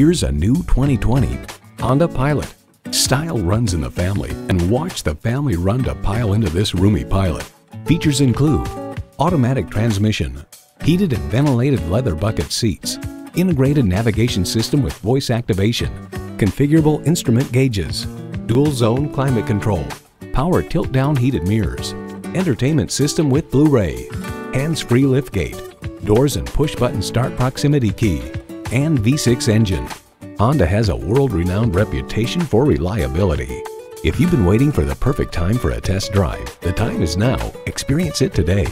Here's a new 2020 Honda Pilot. Style runs in the family, and watch the family run to pile into this roomy Pilot. Features include automatic transmission, heated and ventilated leather bucket seats, integrated navigation system with voice activation, configurable instrument gauges, dual zone climate control, power tilt down heated mirrors, entertainment system with Blu-ray, hands-free liftgate, doors and push button start proximity key, and V6 engine. Honda has a world-renowned reputation for reliability. If you've been waiting for the perfect time for a test drive, the time is now. Experience it today.